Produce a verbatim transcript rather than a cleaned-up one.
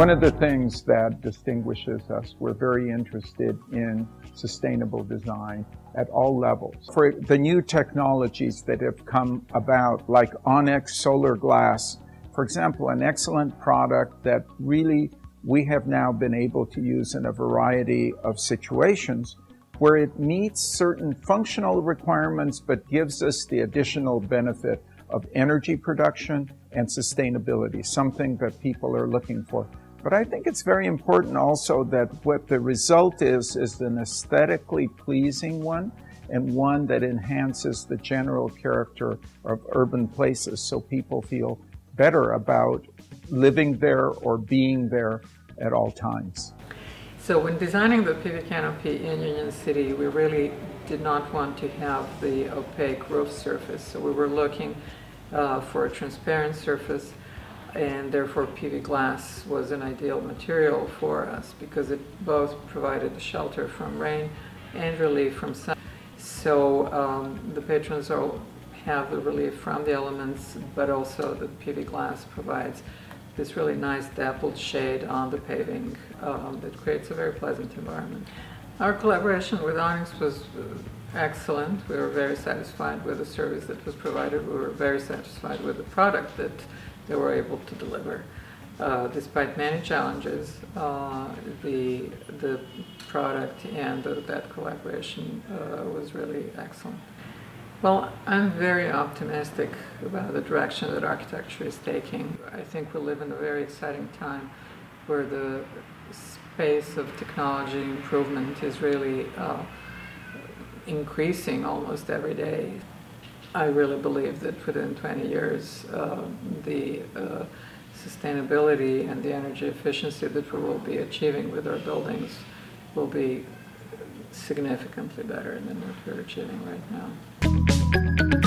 One of the things that distinguishes us, we're very interested in sustainable design at all levels. For the new technologies that have come about, like Onyx Solar Glass, for example, an excellent product that really we have now been able to use in a variety of situations where it meets certain functional requirements but gives us the additional benefit of energy production and sustainability, something that people are looking for. But I think it's very important also that what the result is, is an aesthetically pleasing one and one that enhances the general character of urban places so people feel better about living there or being there at all times. So when designing the P V canopy in Union City, we really did not want to have the opaque roof surface. So we were looking uh, for a transparent surface, and therefore P V glass was an ideal material for us because it both provided the shelter from rain and relief from sun. So um, the patrons all have the relief from the elements, but also the P V glass provides this really nice dappled shade on the paving um, that creates a very pleasant environment. Our collaboration with Onyx was excellent. We were very satisfied with the service that was provided. We were very satisfied with the product that they were able to deliver. Uh, despite many challenges, uh, the, the product and the, that collaboration uh, was really excellent. Well, I'm very optimistic about the direction that architecture is taking. I think we live in a very exciting time where the space of technology improvement is really uh, increasing almost every day. I really believe that within twenty years, uh, the uh, sustainability and the energy efficiency that we will be achieving with our buildings will be significantly better than what we're achieving right now.